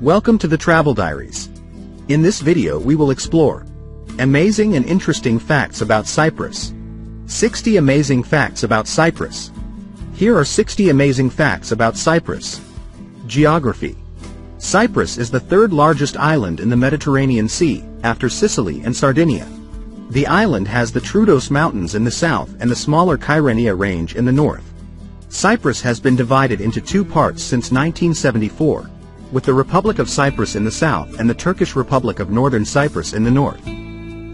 Welcome to The Travel Diaries. In this video we will explore amazing and interesting facts about Cyprus. 60 amazing facts about Cyprus. Here are 60 amazing facts about Cyprus. Geography. Cyprus is the third largest island in the Mediterranean Sea, after Sicily and Sardinia. The island has the Troodos Mountains in the south and the smaller Kyrenia range in the north. Cyprus has been divided into two parts since 1974. With the Republic of Cyprus in the south and the Turkish Republic of Northern Cyprus in the north.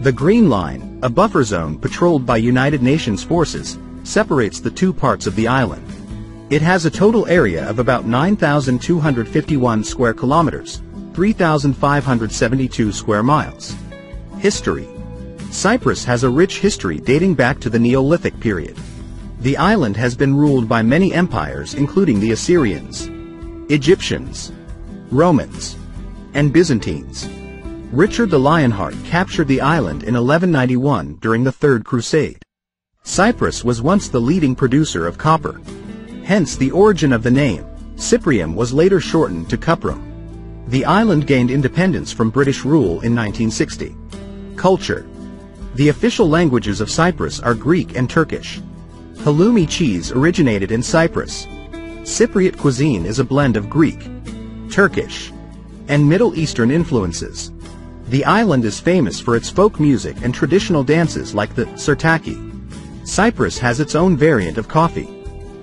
The Green Line, a buffer zone patrolled by United Nations forces, separates the two parts of the island. It has a total area of about 9,251 square kilometers, 3,572 square miles. History. Cyprus has a rich history dating back to the Neolithic period. The island has been ruled by many empires including the Assyrians, Egyptians, Romans, and Byzantines. Richard the Lionheart captured the island in 1191 during the Third Crusade. Cyprus was once the leading producer of copper. Hence the origin of the name. Cyprium was later shortened to Cuprum. The island gained independence from British rule in 1960. Culture. The official languages of Cyprus are Greek and Turkish. Halloumi cheese originated in Cyprus. Cypriot cuisine is a blend of Greek, Turkish, and Middle Eastern influences. The island is famous for its folk music and traditional dances like the Sirtaki. Cyprus has its own variant of coffee,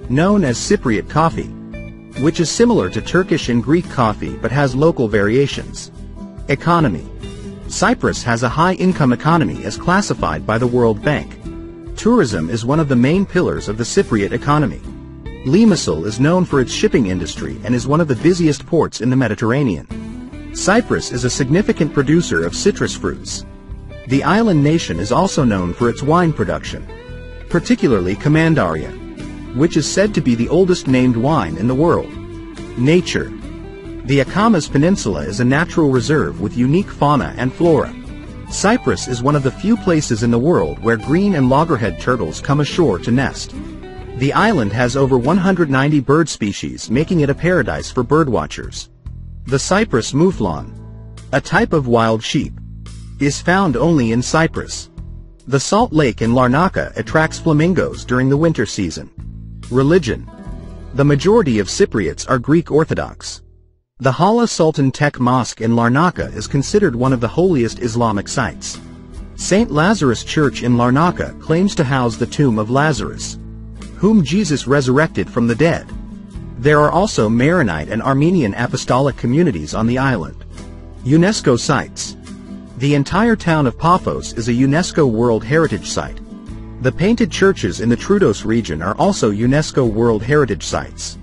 known as Cypriot coffee, which is similar to Turkish and Greek coffee but has local variations. Economy. Cyprus has a high-income economy as classified by the World Bank. Tourism is one of the main pillars of the Cypriot economy. Limassol is known for its shipping industry and is one of the busiest ports in the Mediterranean. Cyprus is a significant producer of citrus fruits. The island nation is also known for its wine production, particularly Commandaria, which is said to be the oldest named wine in the world. Nature. The Akamas Peninsula is a natural reserve with unique fauna and flora. Cyprus is one of the few places in the world where green and loggerhead turtles come ashore to nest. The island has over 190 bird species, making it a paradise for birdwatchers. The Cyprus Mouflon, a type of wild sheep, is found only in Cyprus. The Salt Lake in Larnaca attracts flamingos during the winter season. Religion. The majority of Cypriots are Greek Orthodox. The Hala Sultan Tekke Mosque in Larnaca is considered one of the holiest Islamic sites. Saint Lazarus Church in Larnaca claims to house the tomb of Lazarus, whom Jesus resurrected from the dead. There are also Maronite and Armenian apostolic communities on the island. UNESCO sites. The entire town of Paphos is a UNESCO World Heritage Site. The painted churches in the Troodos region are also UNESCO World Heritage Sites.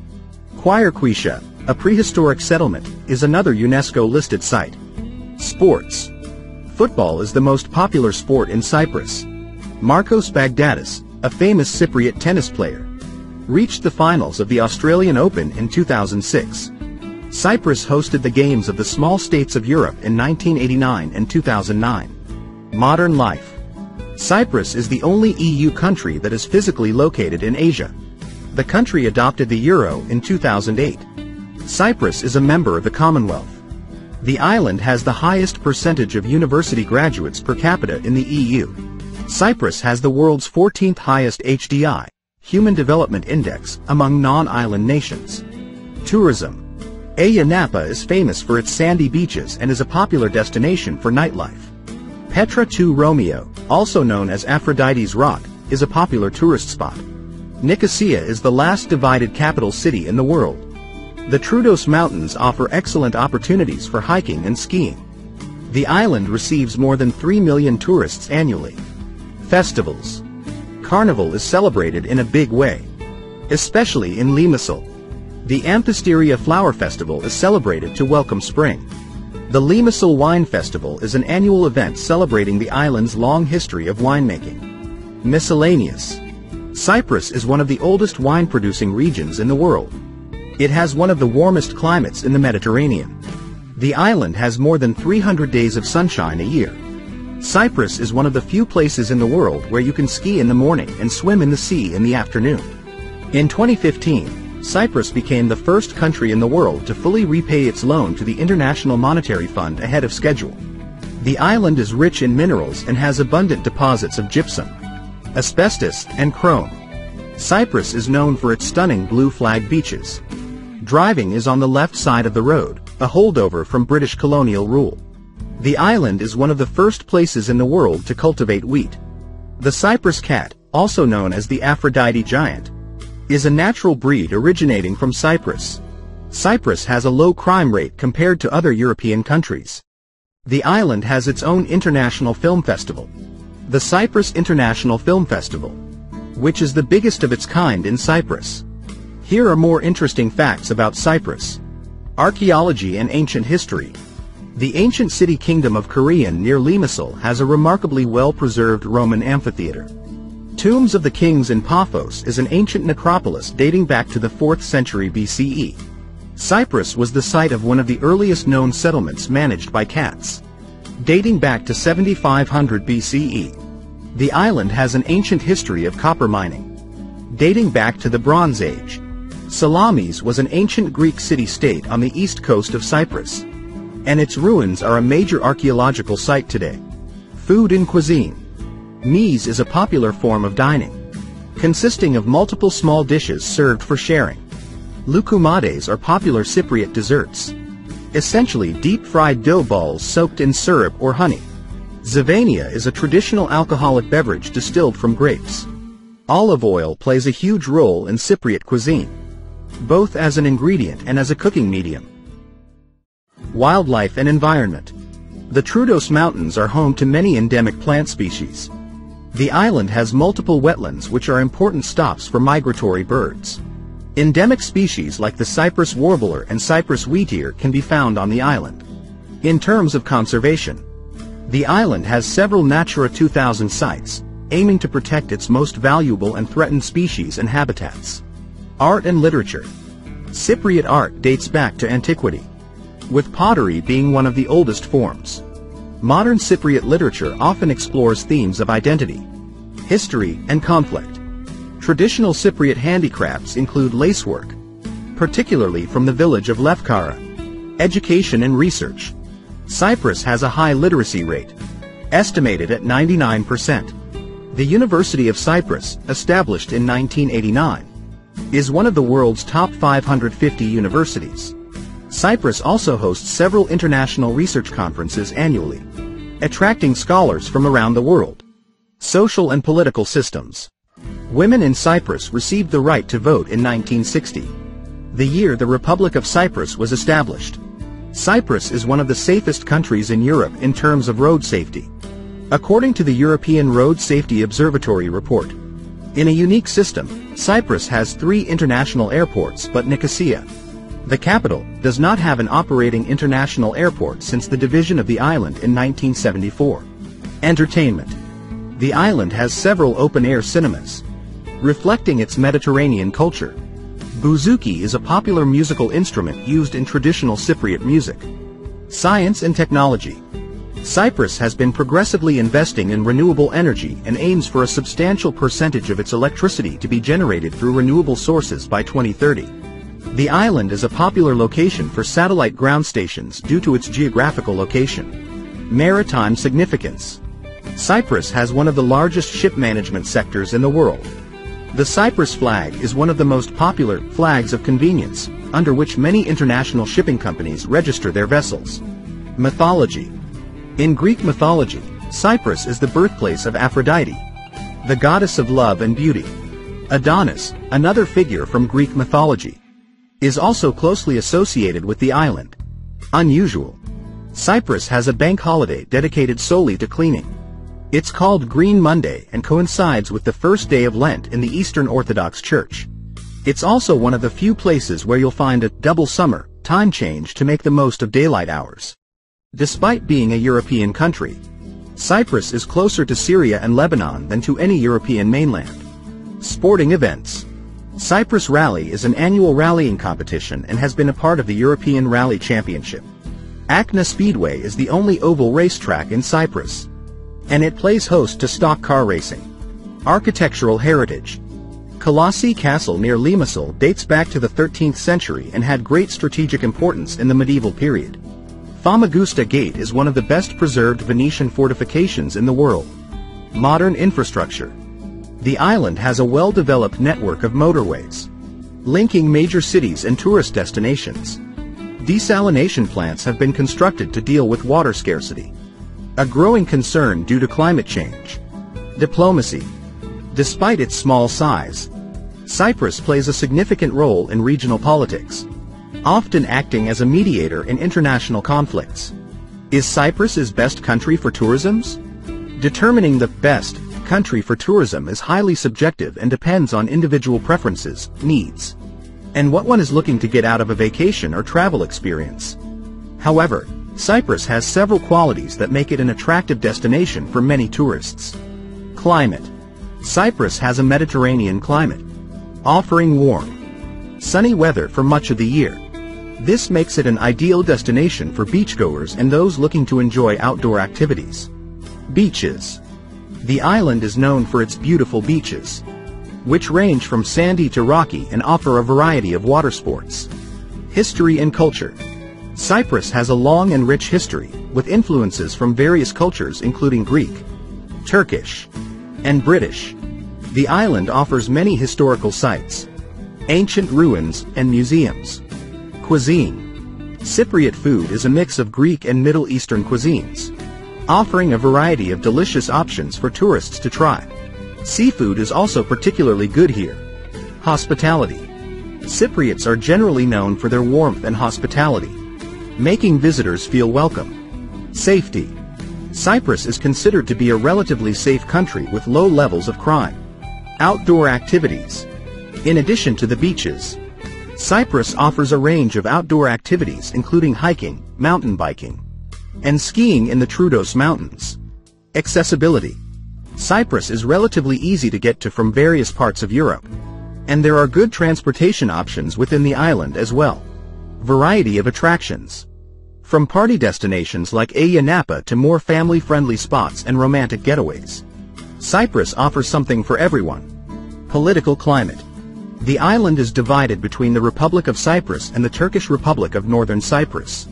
Choirokoitia, a prehistoric settlement, is another UNESCO-listed site. Sports. Football is the most popular sport in Cyprus. Marcos Bagdadis, a famous Cypriot tennis player, reached the finals of the Australian Open in 2006. Cyprus hosted the games of the small states of Europe in 1989 and 2009. Modern life. Cyprus is the only EU country that is physically located in Asia. The country adopted the euro in 2008. Cyprus is a member of the Commonwealth. The island has the highest percentage of university graduates per capita in the EU. Cyprus has the world's 14th highest HDI, Human Development Index, among non-island nations. Tourism. Ayia Napa is famous for its sandy beaches and is a popular destination for nightlife. Petra tou Romeo, also known as Aphrodite's Rock, is a popular tourist spot. Nicosia is the last divided capital city in the world. The Troodos Mountains offer excellent opportunities for hiking and skiing. The island receives more than 3 million tourists annually. Festivals. Carnival is celebrated in a big way, especially in Limassol. The Amphisteria Flower Festival is celebrated to welcome spring. The Limassol Wine Festival is an annual event celebrating the island's long history of winemaking. Miscellaneous. Cyprus is one of the oldest wine-producing regions in the world. It has one of the warmest climates in the Mediterranean. The island has more than 300 days of sunshine a year. Cyprus is one of the few places in the world where you can ski in the morning and swim in the sea in the afternoon. In 2015, Cyprus became the first country in the world to fully repay its loan to the International Monetary Fund ahead of schedule. The island is rich in minerals and has abundant deposits of gypsum, asbestos, and chrome. Cyprus is known for its stunning blue flag beaches. Driving is on the left side of the road, a holdover from British colonial rule. The island is one of the first places in the world to cultivate wheat. The Cyprus cat, also known as the Aphrodite giant, is a natural breed originating from Cyprus. Cyprus has a low crime rate compared to other European countries. The island has its own international film festival, the Cyprus International Film Festival, which is the biggest of its kind in Cyprus. Here are more interesting facts about Cyprus. Archaeology and ancient history. The ancient city kingdom of Kyrenia near Limassol has a remarkably well-preserved Roman amphitheater. Tombs of the Kings in Paphos is an ancient necropolis dating back to the 4th century BCE. Cyprus was the site of one of the earliest known settlements managed by cats, dating back to 7500 BCE. The island has an ancient history of copper mining, dating back to the Bronze Age. Salamis was an ancient Greek city-state on the east coast of Cyprus, and its ruins are a major archaeological site today. Food and cuisine. Meze is a popular form of dining, consisting of multiple small dishes served for sharing. Loukoumades are popular Cypriot desserts, essentially deep-fried dough balls soaked in syrup or honey. Zivania is a traditional alcoholic beverage distilled from grapes. Olive oil plays a huge role in Cypriot cuisine, both as an ingredient and as a cooking medium. Wildlife and environment. The Troodos Mountains are home to many endemic plant species. The island has multiple wetlands which are important stops for migratory birds. Endemic species like the Cyprus warbler and Cyprus wheatear can be found on the island. In terms of conservation, the island has several Natura 2000 sites, aiming to protect its most valuable and threatened species and habitats. Art and literature. Cypriot art dates back to antiquity, with pottery being one of the oldest forms. Modern Cypriot literature often explores themes of identity, history, and conflict. Traditional Cypriot handicrafts include lacework, particularly from the village of Lefkara. Education and research. Cyprus has a high literacy rate, estimated at 99%. The University of Cyprus, established in 1989, is one of the world's top 550 universities. Cyprus also hosts several international research conferences annually, attracting scholars from around the world. Social and political systems. Women in Cyprus received the right to vote in 1960, the year the Republic of Cyprus was established. Cyprus is one of the safest countries in Europe in terms of road safety. According to the European Road Safety Observatory report, in a unique system, Cyprus has 3 international airports, but Nicosia, the capital, does not have an operating international airport since the division of the island in 1974. Entertainment. The island has several open-air cinemas, reflecting its Mediterranean culture. Bouzouki is a popular musical instrument used in traditional Cypriot music. Science and technology. Cyprus has been progressively investing in renewable energy and aims for a substantial percentage of its electricity to be generated through renewable sources by 2030. The island is a popular location for satellite ground stations due to its geographical location. Maritime significance. Cyprus has one of the largest ship management sectors in the world. The Cyprus flag is one of the most popular flags of convenience, under which many international shipping companies register their vessels. Mythology. In Greek mythology, Cyprus is the birthplace of Aphrodite, the goddess of love and beauty. Adonis, another figure from Greek mythology, is also closely associated with the island. Unusual. Cyprus has a bank holiday dedicated solely to cleaning. It's called Green Monday and coincides with the first day of Lent in the Eastern Orthodox Church. It's also one of the few places where you'll find a double summer time change to make the most of daylight hours. Despite being a European country, Cyprus is closer to Syria and Lebanon than to any European mainland. Sporting events. Cyprus Rally is an annual rallying competition and has been a part of the European Rally Championship. Akna Speedway is the only oval racetrack in Cyprus, and it plays host to stock car racing. Architectural heritage. Colossi Castle near Limassol dates back to the 13th century and had great strategic importance in the medieval period. Famagusta Gate is one of the best preserved Venetian fortifications in the world. Modern infrastructure. The island has a well-developed network of motorways, linking major cities and tourist destinations. Desalination plants have been constructed to deal with water scarcity, a growing concern due to climate change. Diplomacy. Despite its small size, Cyprus plays a significant role in regional politics, often acting as a mediator in international conflicts. Is Cyprus the best country for tourism? Determining the best country for tourism is highly subjective and depends on individual preferences, needs, and what one is looking to get out of a vacation or travel experience. However, Cyprus has several qualities that make it an attractive destination for many tourists. Climate. Cyprus has a Mediterranean climate, offering warm, sunny weather for much of the year. This makes it an ideal destination for beachgoers and those looking to enjoy outdoor activities. Beaches. The island is known for its beautiful beaches, which range from sandy to rocky and offer a variety of water sports. History and culture. Cyprus has a long and rich history, with influences from various cultures including Greek, Turkish, and British. The island offers many historical sites, ancient ruins, and museums. Cuisine. Cypriot food is a mix of Greek and Middle Eastern cuisines, offering a variety of delicious options for tourists to try. Seafood is also particularly good here. Hospitality. Cypriots are generally known for their warmth and hospitality, making visitors feel welcome. Safety. Cyprus is considered to be a relatively safe country with low levels of crime. Outdoor activities. In addition to the beaches, Cyprus offers a range of outdoor activities including hiking, mountain biking, and skiing in the Troodos Mountains. Accessibility. Cyprus is relatively easy to get to from various parts of Europe, and there are good transportation options within the island as well. Variety of attractions. From party destinations like Ayia Napa to more family-friendly spots and romantic getaways, Cyprus offers something for everyone. Political climate. The island is divided between the Republic of Cyprus and the Turkish Republic of Northern Cyprus,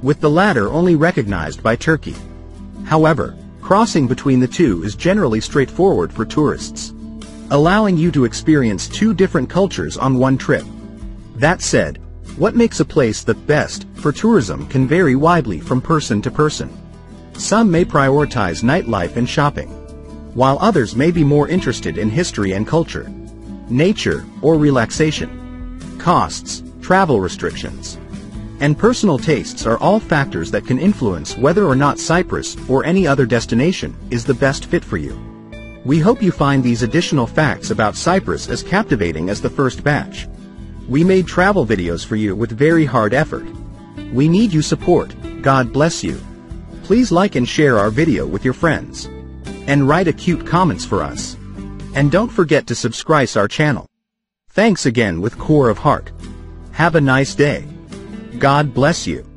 with the latter only recognized by Turkey. However, crossing between the two is generally straightforward for tourists, allowing you to experience two different cultures on one trip. That said, what makes a place the best for tourism can vary widely from person to person. Some may prioritize nightlife and shopping, while others may be more interested in history and culture, nature, or relaxation. Costs, travel restrictions, and personal tastes are all factors that can influence whether or not Cyprus or any other destination is the best fit for you. We hope you find these additional facts about Cyprus as captivating as the first batch. We made travel videos for you with very hard effort. We need your support. God bless you. Please like and share our video with your friends, and write cute comments for us. And don't forget to subscribe our channel. Thanks again with core of heart. Have a nice day. God bless you.